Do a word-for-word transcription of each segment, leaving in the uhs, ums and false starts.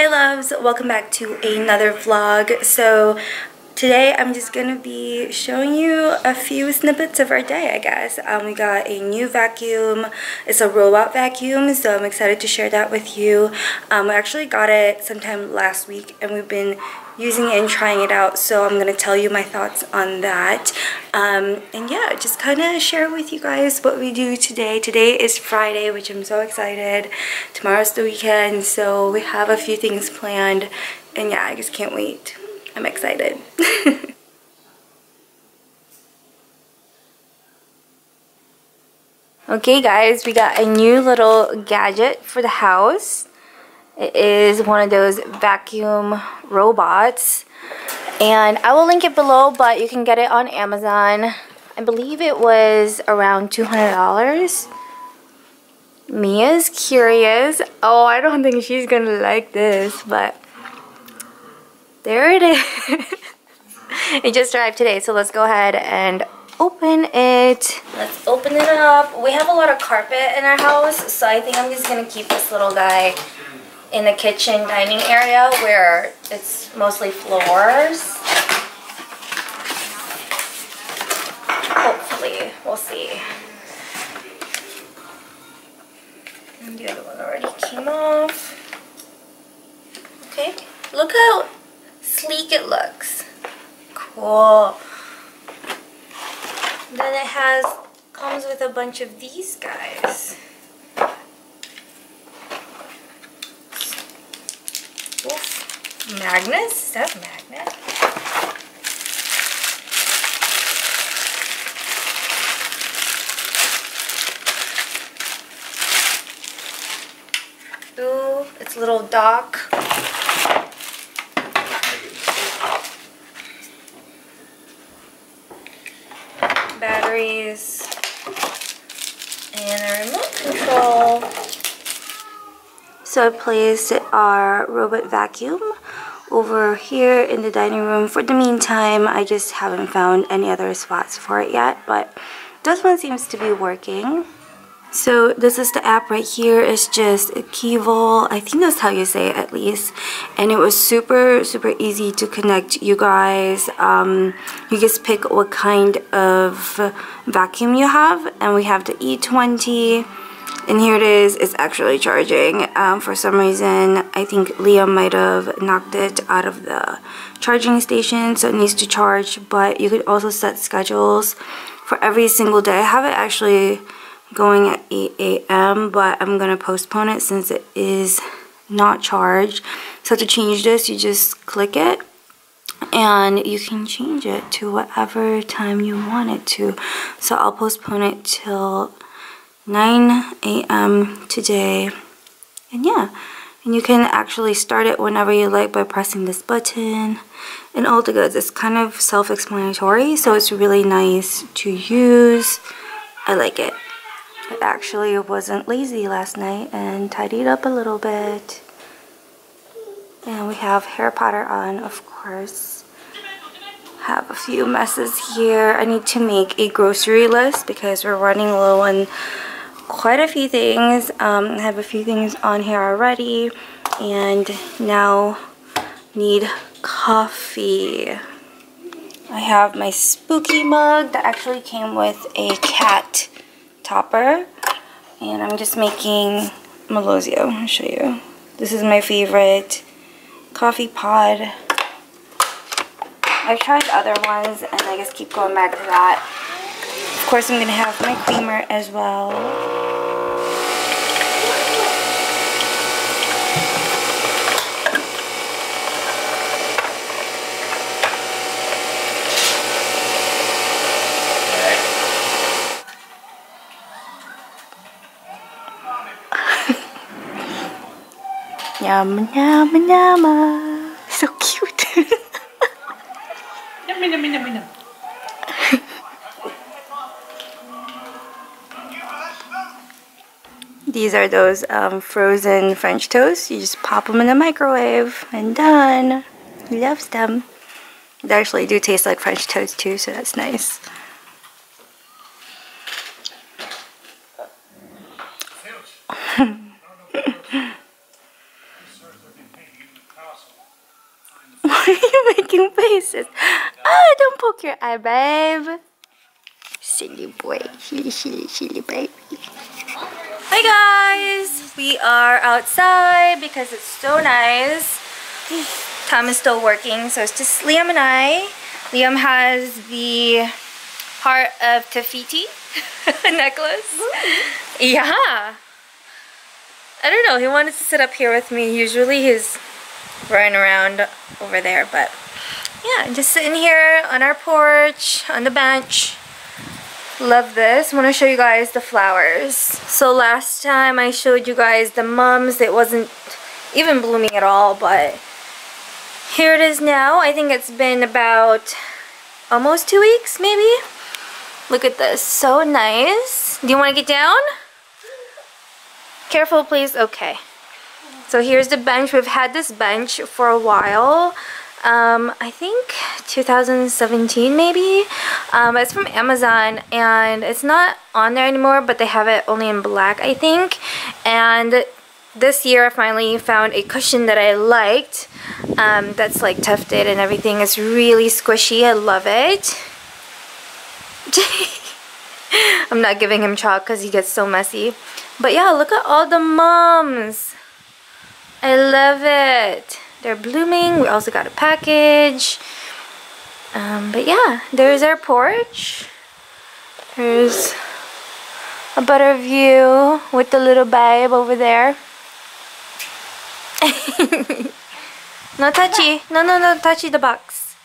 Hi loves, welcome back to another vlog. So today I'm just gonna be showing you a few snippets of our day, I guess. Um, we got a new vacuum. It's a robot vacuum, so I'm excited to share that with you. Um, we actually got it sometime last week and we've been using it and trying it out, so I'm gonna tell you my thoughts on that. Um, and yeah, just kinda share with you guys what we do today. Today is Friday, which I'm so excited. Tomorrow's the weekend, so we have a few things planned, and yeah, I just can't wait. I'm excited. Okay guys, we got a new little gadget for the house. It is one of those vacuum robots, and I will link it below, but you can get it on Amazon. I believe it was around two hundred dollars. Mia's curious. Oh, I don't think she's gonna like this, but there it is. It just arrived today, so let's go ahead and open it. Let's open it up. We have a lot of carpet in our house, so I think I'm just gonna keep this little guy in the kitchen dining area where it's mostly floors. Hopefully, we'll see. And the other one already came off. Okay, look how sleek it looks. Cool. Then it has, comes with a bunch of these guys. Magnets? Is that a magnet? Ooh, it's a little dock. Batteries. And a remote control. So I placed our robot vacuum over here in the dining room. For the meantime, I just haven't found any other spots for it yet, but this one seems to be working. So this is the app right here. It's just a Kyvol, I think that's how you say it at least, and it was super super easy to connect, you guys. Um, you just pick what kind of vacuum you have, and we have the E twenty. And here it is, it's actually charging. Um, for some reason, I think Leah might have knocked it out of the charging station, so it needs to charge, but you could also set schedules for every single day. I have it actually going at eight A M, but I'm gonna postpone it since it is not charged. So to change this, you just click it, and you can change it to whatever time you want it to. So I'll postpone it till nine A M today, and yeah, and you can actually start it whenever you like by pressing this button and all the goods. It's kind of self-explanatory, so it's really nice to use. I like it. I actually wasn't lazy last night and tidied up a little bit. And we have Harry Potter on, of course. Have a few messes here. I need to make a grocery list because we're running low on quite a few things. um, I have a few things on here already, and now need coffee. I have my spooky mug that actually came with a cat topper, and I'm just making Melozio. I'll show you. This is my favorite coffee pod. I've tried other ones and I just keep going back to that. Of course, I'm going to have my creamer as well. Yum, yum, yum. So cute. Yum, yum, yum, yum. These are those um, frozen French toasts. You just pop them in the microwave and done. He loves them. They actually do taste like French toast too, so that's nice. making faces. Oh, don't poke your eye, babe. Silly boy. Silly, silly, silly baby. Hi guys! We are outside because it's so nice. Tom is still working, so it's just Liam and I. Liam has the heart of Tafiti necklace. Ooh. Yeah. I don't know, he wanted to sit up here with me. Usually he's running around over there, but yeah, just sitting here on our porch, on the bench. Love this. I want to show you guys the flowers. So last time I showed you guys the mums. It wasn't even blooming at all, but here it is now. I think it's been about almost two weeks maybe. Look at this. So nice. Do you want to get down? Careful, please. Okay. So here's the bench. We've had this bench for a while. Um, I think two thousand seventeen maybe. Um, it's from Amazon and it's not on there anymore, but they have it only in black, I think. And this year I finally found a cushion that I liked, um, that's like tufted and everything. It's really squishy. I love it. I'm not giving him chalk because he gets so messy. But yeah, look at all the mums. I love it. They're blooming. We also got a package. Um, but yeah, there's our porch. There's a better view with the little babe over there. No touchy. No, no, no touchy the box.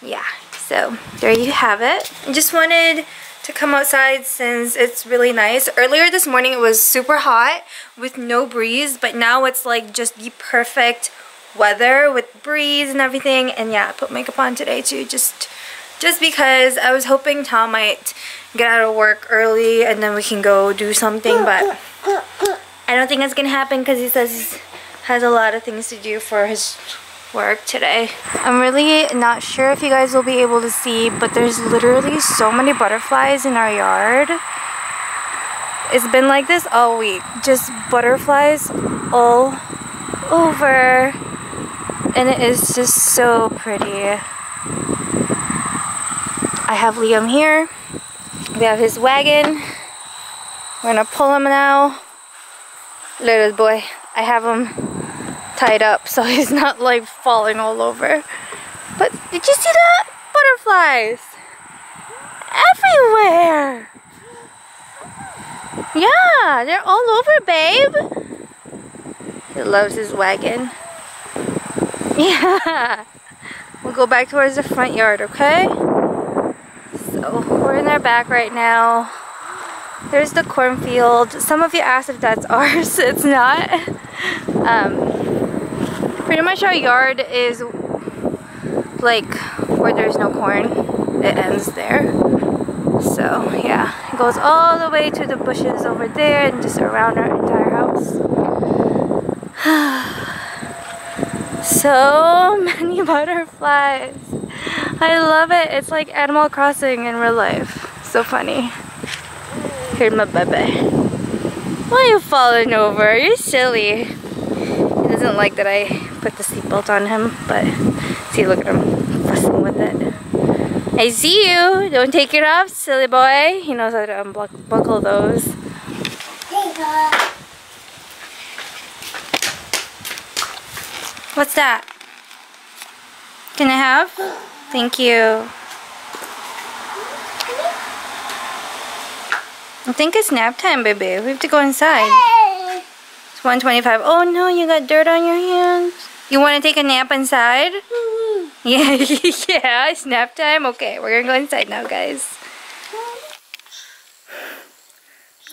Yeah, so there you have it. I just wanted to come outside since it's really nice. Earlier this morning it was super hot with no breeze, but now it's like just the perfect weather with breeze and everything. And yeah, I put makeup on today too, just just because I was hoping Tom might get out of work early and then we can go do something, but I don't think it's gonna happen because he says he has a lot of things to do for his work today. I'm really not sure if you guys will be able to see, but there's literally so many butterflies in our yard. It's been like this all week, just butterflies all over. And it is just so pretty. I have Liam here. We have his wagon. We're gonna pull him now. Little boy. I have him tied up so he's not like falling all over. But did you see that? Butterflies everywhere. Yeah, they're all over, babe. He loves his wagon. Yeah, we'll go back towards the front yard, okay? So we're in our back right now. There's the cornfield. Some of you asked if that's ours. It's not. Um, pretty much our yard is like where there's no corn. It ends there. So yeah, it goes all the way to the bushes over there and just around our entire house. So many butterflies. I love it. It's like Animal Crossing in real life. So funny. Here's my bebe. Why are you falling over? You're silly. He doesn't like that I put the seatbelt on him, but see, look at him fussing with it. I see you. Don't take it off, silly boy. He knows how to unbuckle those. Hey, God. What's that? Can I have? Thank you. I think it's nap time, baby. We have to go inside. It's one twenty-five. Oh no, you got dirt on your hands. You want to take a nap inside? Yeah, yeah, it's nap time. Okay, we're gonna go inside now, guys.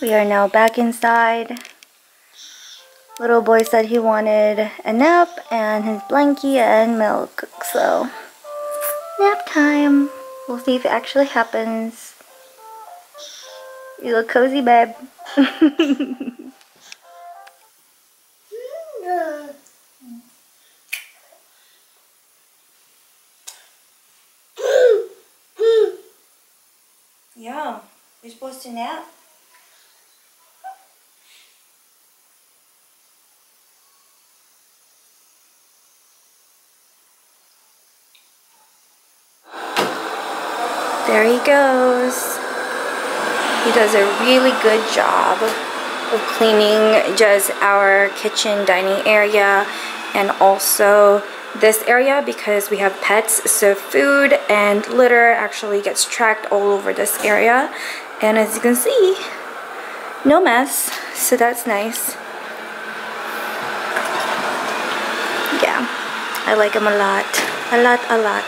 We are now back inside. Little boy said he wanted a nap and his blankie and milk, so nap time. We'll see if it actually happens. You look cozy, babe. Yeah, you're supposed to nap? There he goes. He does a really good job of cleaning just our kitchen dining area and also this area, because we have pets, so food and litter actually gets tracked all over this area. And as you can see, no mess, so that's nice. Yeah, I like him a lot, a lot, a lot.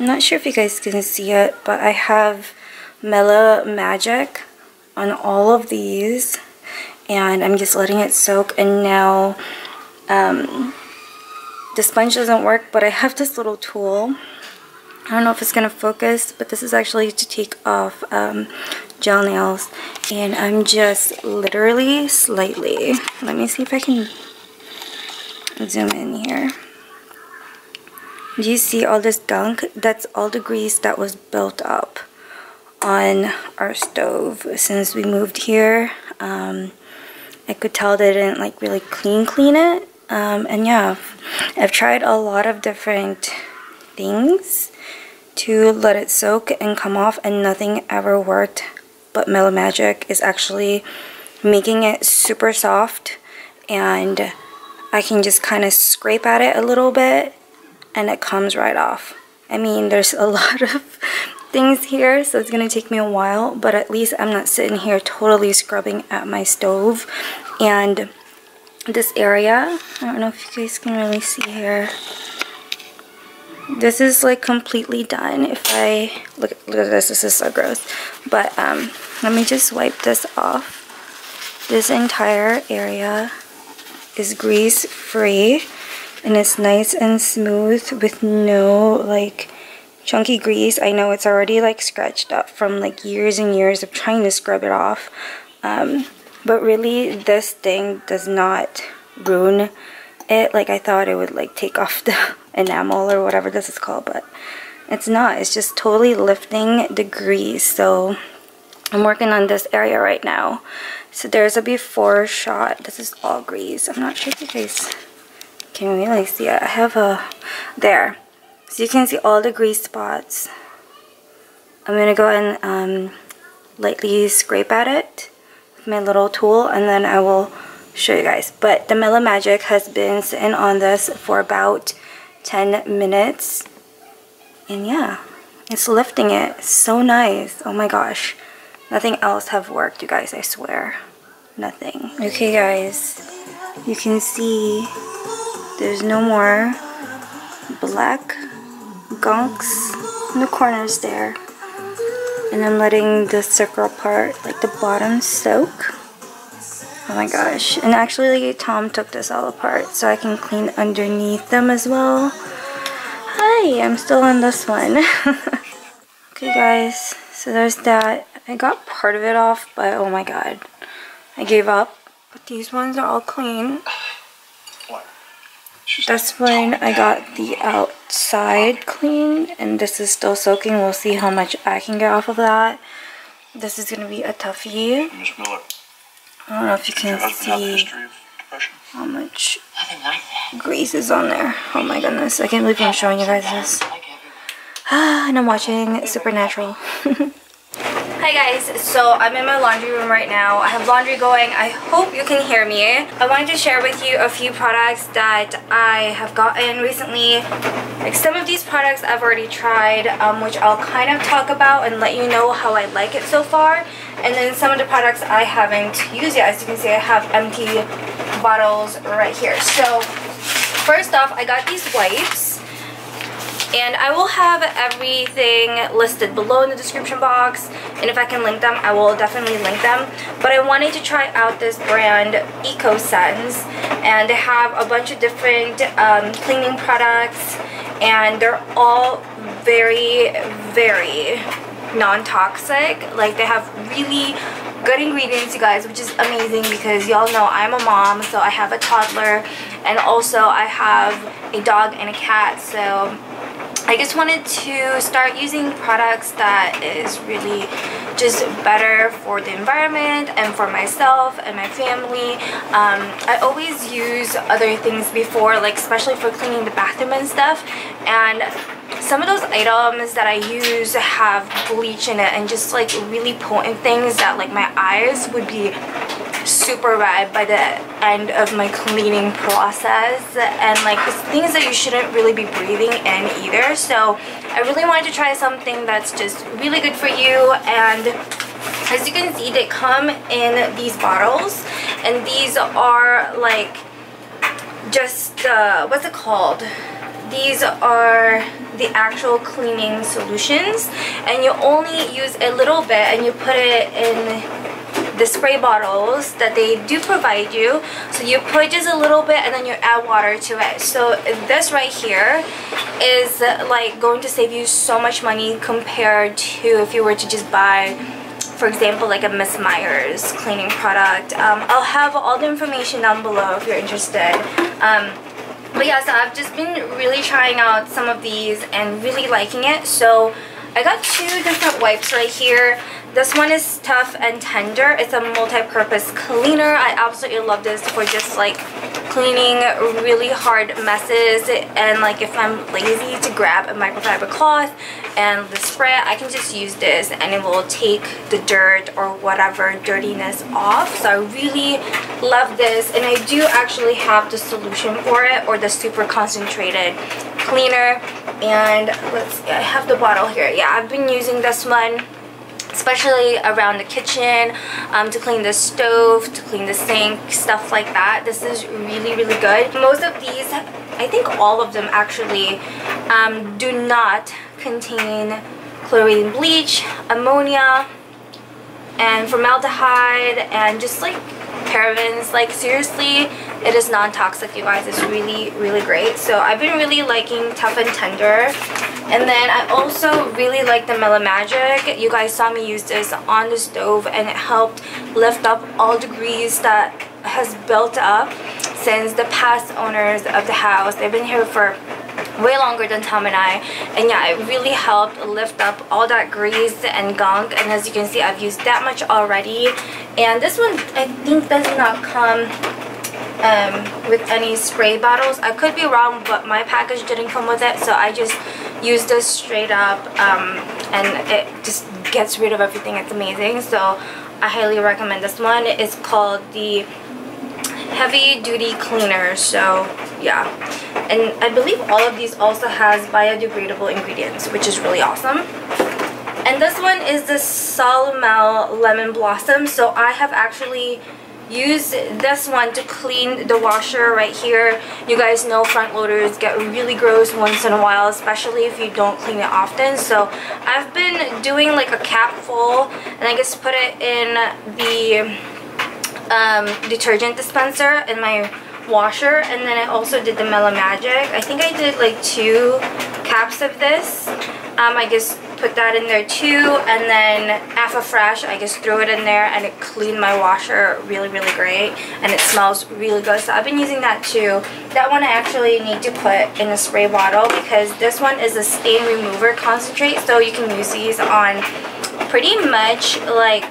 I'm not sure if you guys can see it, but I have Melamagic on all of these, and I'm just letting it soak. And now um, the sponge doesn't work, but I have this little tool. I don't know if it's gonna focus, but this is actually to take off um, gel nails, and I'm just literally slightly, let me see if I can zoom in here. Do you see all this gunk? That's all the grease that was built up on our stove since we moved here. um, I could tell they didn't like really clean clean it, um, and yeah, I've tried a lot of different things to let it soak and come off, and nothing ever worked, but Melamagic is actually making it super soft, and I can just kind of scrape at it a little bit and it comes right off. I mean, there's a lot of things here, so it's gonna take me a while, but at least I'm not sitting here totally scrubbing at my stove. And this area, I don't know if you guys can really see here, this is like completely done. If I look, look at this, this is so gross, but um, let me just wipe this off. This entire area is grease free, and it's nice and smooth with no like chunky grease. I know it's already like scratched up from like years and years of trying to scrub it off, um, but really this thing does not ruin it. Like I thought it would like take off the enamel or whatever this is called, but it's not. It's just totally lifting the grease. So I'm working on this area right now. So there's a before shot. This is all grease. I'm not sure if you guys can really see it. I have a there. So you can see all the grease spots. I'm gonna go and um, lightly scrape at it with my little tool, and then I will show you guys. But the Melamagic has been sitting on this for about ten minutes, and yeah, it's lifting it so nice. Oh my gosh, nothing else have worked, you guys, I swear, nothing. Okay guys, you can see there's no more black gunks in the corners there, and I'm letting the circle part, like the bottom, soak. Oh my gosh, and actually Tom took this all apart so I can clean underneath them as well. Hi, I'm still on this one. Okay guys, so there's that. I got part of it off, but oh my god, I gave up. But these ones are all clean. That's when I got the outside clean, and this is still soaking. We'll see how much I can get off of that. This is going to be a toughie. Miz Miller, I don't know if you can see how much grease is on there. Oh my goodness, I can't believe I'm showing you guys this. Ah, and I'm watching Supernatural. Hi guys, so I'm in my laundry room right now. I have laundry going. I hope you can hear me. I wanted to share with you a few products that I have gotten recently. Like some of these products I've already tried, um, which I'll kind of talk about and let you know how I like it so far. And then some of the products I haven't used yet. As you can see, I have empty bottles right here. So first off, I got these wipes. And I will have everything listed below in the description box, and if I can link them, I will definitely link them. But I wanted to try out this brand EcoSense, and they have a bunch of different um, cleaning products, and they're all very, very non-toxic. Like they have really good ingredients, you guys, which is amazing because y'all know I'm a mom, so I have a toddler, and also I have a dog and a cat, so I just wanted to start using products that is really just better for the environment and for myself and my family. Um, I always use other things before, like especially for cleaning the bathroom and stuff. And some of those items that I use have bleach in it and just like really potent things that like my eyes would be super red by the end of my cleaning process, and like things that you shouldn't really be breathing in either. So I really wanted to try something that's just really good for you, and as you can see, they come in these bottles, and these are like just uh, what's it called? These are the actual cleaning solutions, and you only use a little bit and you put it in the spray bottles that they do provide you. So you put just a little bit and then you add water to it. So this right here is like going to save you so much money compared to if you were to just buy, for example, like a Missus Meyer's cleaning product. Um, I'll have all the information down below if you're interested. Um, but yeah, so I've just been really trying out some of these and really liking it. So I got two different wipes right here. This one is Tough and Tender. It's a multi-purpose cleaner. I absolutely love this for just like cleaning really hard messes, and like if I'm lazy to grab a microfiber cloth and the spray, I can just use this and it will take the dirt or whatever dirtiness off. So I really love this, and I do actually have the solution for it, or the super concentrated cleaner. And let's see, I have the bottle here. Yeah, I've been using this one especially around the kitchen, um, to clean the stove, to clean the sink, stuff like that. This is really, really good. Most of these, I think all of them actually, um, do not contain chlorine bleach, ammonia, and formaldehyde, and just like parabens. Like seriously, it is non-toxic, you guys. It's really, really great. So I've been really liking Tough and Tender. And then I also really like the Melamagic. You guys saw me use this on the stove, and it helped lift up all the grease that has built up since the past owners of the house. They've been here for way longer than Tom and I, and yeah, it really helped lift up all that grease and gunk. And as you can see, I've used that much already. And this one, I think, does not come um, with any spray bottles. I could be wrong, but my package didn't come with it, so I just use this straight up, um, and it just gets rid of everything. It's amazing. So I highly recommend this one. It's called the Heavy Duty Cleaner. So yeah, and I believe all of these also has biodegradable ingredients, which is really awesome. And this one is the Sol-U-Mel Lemon Blossom. So I have actually use this one to clean the washer right here. You guys know front loaders get really gross once in a while, especially if you don't clean it often. So I've been doing like a cap full, and I just put it in the um, detergent dispenser in my washer. And then I also did the Melamagic. I think I did like two caps of this. Um, I just put that in there too, and then Afafresh, I just threw it in there, and it cleaned my washer really, really great, and it smells really good. So I've been using that too. That one I actually need to put in a spray bottle, because this one is a stain remover concentrate, so you can use these on pretty much like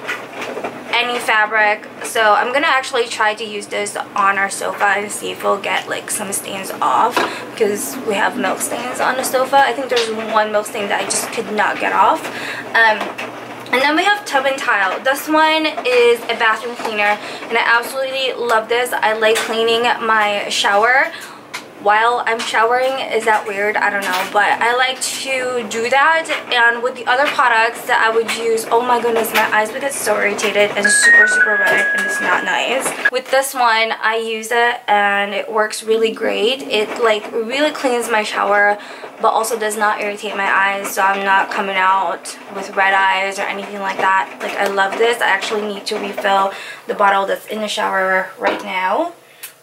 any fabric. So I'm gonna actually try to use this on our sofa and see if we'll get like some stains off, because we have milk stains on the sofa. I think there's one milk stain that I just could not get off. Um, and then we have Tub and Tile. This one is a bathroom cleaner, and I absolutely love this. I like cleaning my shower while I'm showering. Is that weird? I don't know, but I like to do that. And with the other products that I would use, oh my goodness, my eyes would get so irritated and super super red, and it's not nice. With this one, I use it and it works really great. It like really cleans my shower, but also does not irritate my eyes, so I'm not coming out with red eyes or anything like that. Like I love this. I actually need to refill the bottle that's in the shower right now.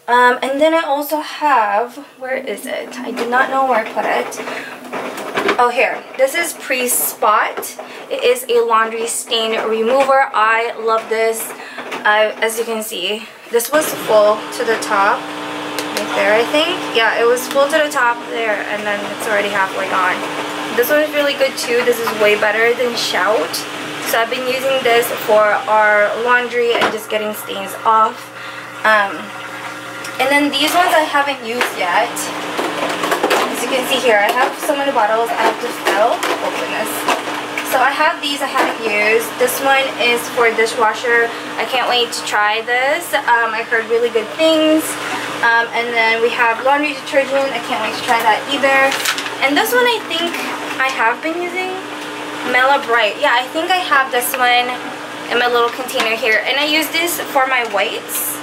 Um, and then I also have, where is it? I do not know where I put it. Oh, here. This is Prespot. It is a laundry stain remover. I love this. Uh, as you can see, this was full to the top. Right there, I think. Yeah, it was full to the top there, and then it's already halfway gone. This one's really good too. This is way better than Shout. So I've been using this for our laundry and just getting stains off. Um, and then these ones I haven't used yet. As you can see here, I have so many bottles I have to fill. Oh goodness. So I have these I haven't used. This one is for dishwasher. I can't wait to try this. Um, I heard really good things. Um, and then we have laundry detergent. I can't wait to try that either. And this one I think I have been using. Melabrite. Yeah, I think I have this one in my little container here. And I use this for my whites.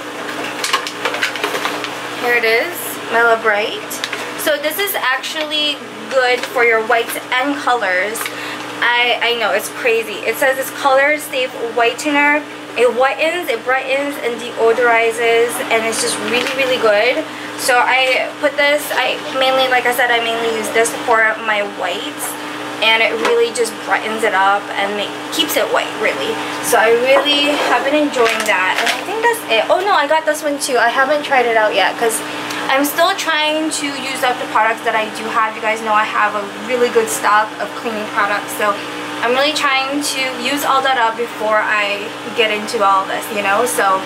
Here it is. Melabrite. So this is actually good for your whites and colors. I, I know, it's crazy. It says it's color safe whitener. It whitens, it brightens, and deodorizes, and it's just really, really good. So I put this, I mainly, like I said, I mainly use this for my whites, and it really just brightens it up and it keeps it white, really. So I really have been enjoying that, and I think that's it. Oh no, I got this one too. I haven't tried it out yet because I'm still trying to use up the products that I do have. You guys know I have a really good stock of cleaning products, so I'm really trying to use all that up before I get into all this, you know? So,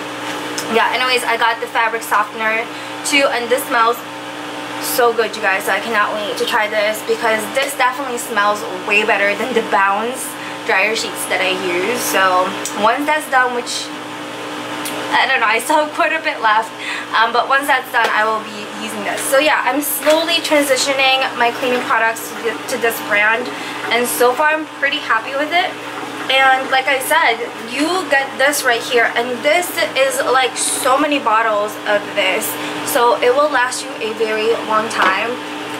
yeah. Anyways, I got the fabric softener too, and this smells so good, you guys. So I cannot wait to try this because this definitely smells way better than the Bounce dryer sheets that I use. So, once that's done, which, I don't know, I still have quite a bit left, um, but once that's done, I will be using this. So yeah, I'm slowly transitioning my cleaning products to, to this brand, and so far I'm pretty happy with it. And like I said, you get this right here, and this is like so many bottles of this, so it will last you a very long time,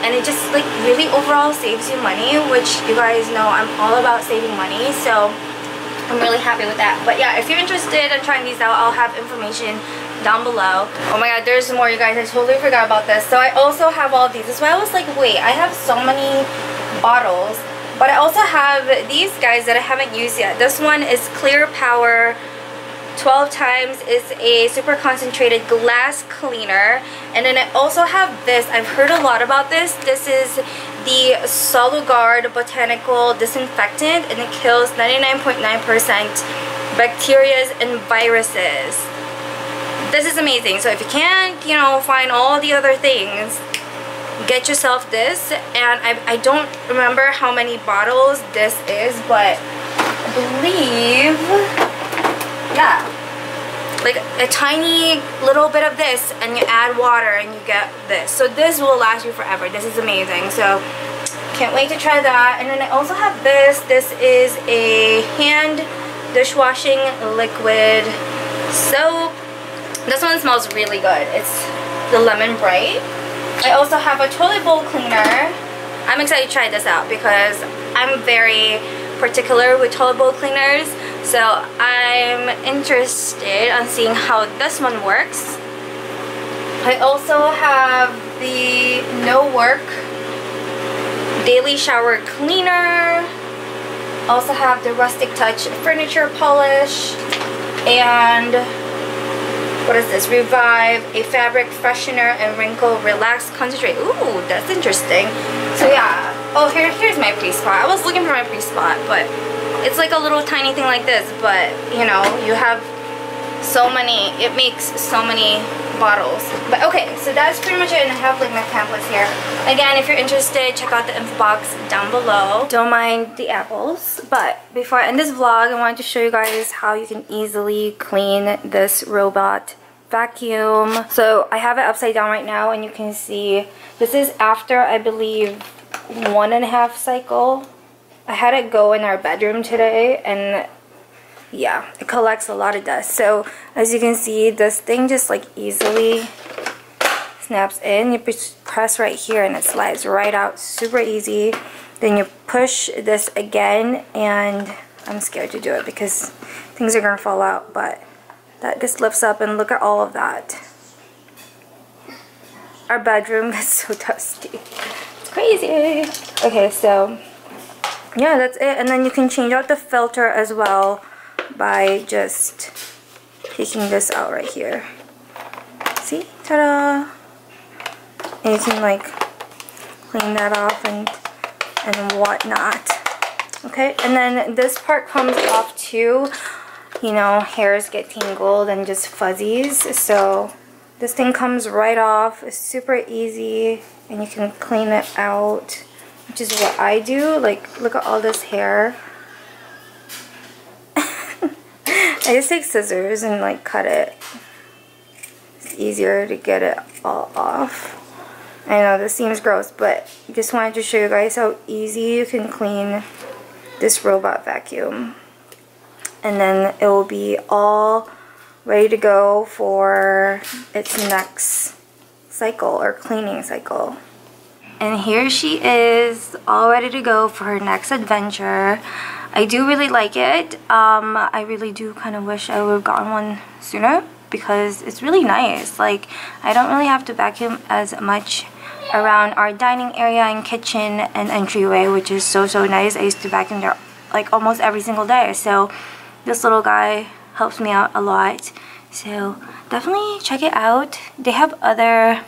and it just like really overall saves you money, which you guys know I'm all about saving money, so I'm really happy with that. But yeah, if you're interested in trying these out, I'll have information down below. Oh my god, there's more, you guys. I totally forgot about this. So I also have all these. That's why I was like, wait, I have so many bottles. But I also have these guys that I haven't used yet. This one is Clear Power twelve times. It's a super concentrated glass cleaner. And then I also have this. I've heard a lot about this. This is the Sol-U-Guard Botanical Disinfectant, and it kills ninety-nine point nine percent bacteria and viruses. This is amazing. So if you can't, you know, find all the other things, get yourself this. And I, I don't remember how many bottles this is, but I believe, yeah, like a tiny little bit of this, and you add water and you get this. So this will last you forever. This is amazing. So can't wait to try that. And then I also have this. This is a hand dishwashing liquid soap. This one smells really good. It's the Lemon Bright. I also have a toilet bowl cleaner. I'm excited to try this out because I'm very particular with toilet bowl cleaners. So I'm interested on seeing how this one works. I also have the No Work Daily Shower Cleaner. Also have the Rustic Touch Furniture Polish. And what is this? Revive, a fabric freshener and wrinkle relax concentrate. Ooh, that's interesting. So yeah. Oh, here, here's my Prespot. I was looking for my Prespot, but it's like a little tiny thing like this, but you know, you have so many, it makes so many bottles. But okay, so that's pretty much it, and I have like my pamphlets here. Again, if you're interested, check out the info box down below. Don't mind the apples. But before I end this vlog, I wanted to show you guys how you can easily clean this robot vacuum. So I have it upside down right now, and you can see this is after, I believe, one and a half cycle. I had it go in our bedroom today, and yeah, it collects a lot of dust. So as you can see, this thing just like easily snaps in. You press right here and it slides right out, super easy. Then you push this again, and I'm scared to do it because things are gonna fall out, but that just lifts up, and look at all of that. Our bedroom is so dusty, it's crazy. Okay, so yeah, that's it. And then you can change out the filter as well by just taking this out right here. See? Ta-da! And you can like clean that off and and whatnot. Okay, and then this part comes off too. You know, hairs get tingled and just fuzzies. So this thing comes right off. It's super easy, and you can clean it out, which is what I do. Like, look at all this hair. I just take scissors and like cut it. It's easier to get it all off. I know this seems gross, but I just wanted to show you guys how easy you can clean this robot vacuum. And then it will be all ready to go for its next cycle or cleaning cycle. And here she is, all ready to go for her next adventure. I do really like it. Um, I really do kind of wish I would have gotten one sooner, because it's really nice. Like, I don't really have to vacuum as much around our dining area and kitchen and entryway, which is so so nice. I used to vacuum there like almost every single day, so this little guy helps me out a lot. So definitely check it out. They have other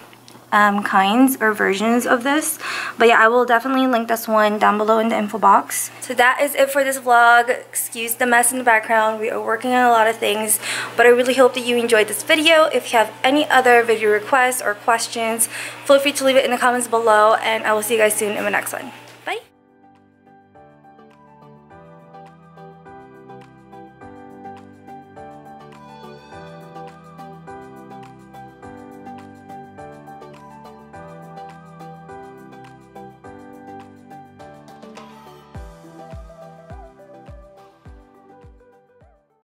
um, kinds or versions of this, but yeah, I will definitely link this one down below in the info box. So that is it for this vlog. Excuse the mess in the background. We are working on a lot of things, but I really hope that you enjoyed this video. If you have any other video requests or questions, feel free to leave it in the comments below, and I will see you guys soon in the next one.